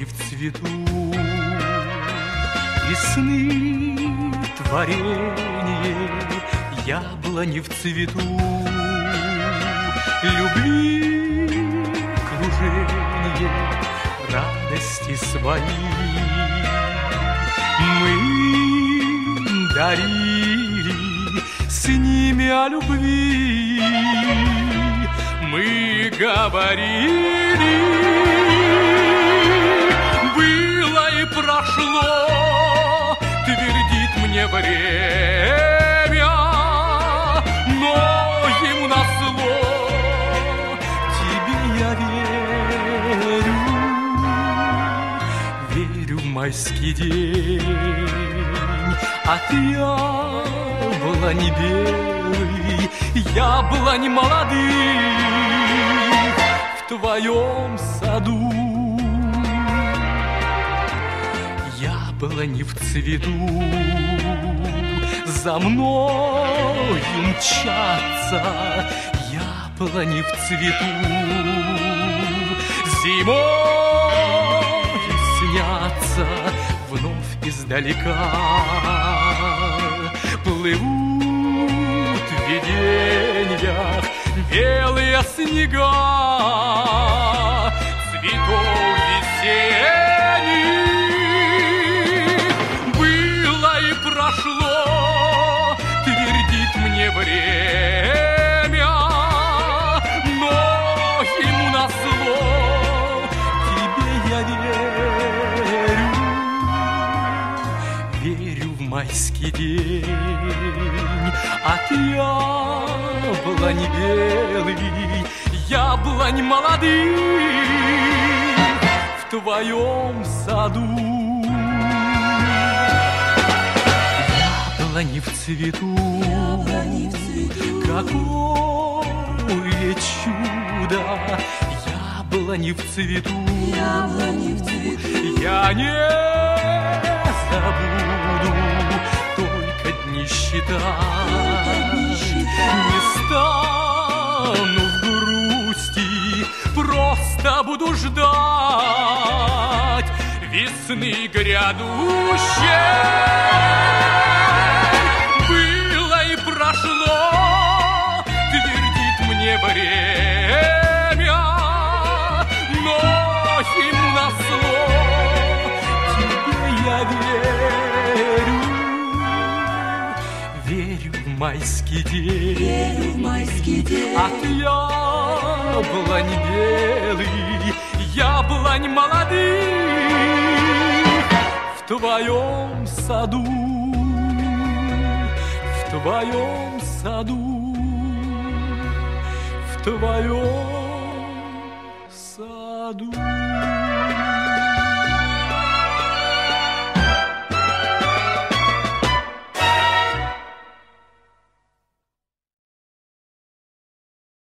не в цвету, весны творение, яблони в цвету, любви кружение, радости свои мы дарили, с ними о любви мы говорили. Было и прошло, твердит мне время, но ему на зло тебе я верю. Верю в майский день, от яблони белый, яблони молодых в твоем саду. Яблони в цвету за мною мчатся, яблони в цвету зимой снятся вновь издалека, плывут в видениях белые снега цветов весенних. Было и прошло, твердит мне время, но ему на зло тебе я верю. Верю в майский день, от яблони белый, яблонь молодых в твоем саду. Яблони в цвету, какое чудо, яблони в цвету, я не забуду только дни считать, не стану в грусти, просто буду ждать весны грядущей. Было и прошло, твердит мне время, но ему на зло тебе я верю. Верю в майский день, от яблонь белый, яблонь молодых в твоем саду, в твоем саду, в твоем саду.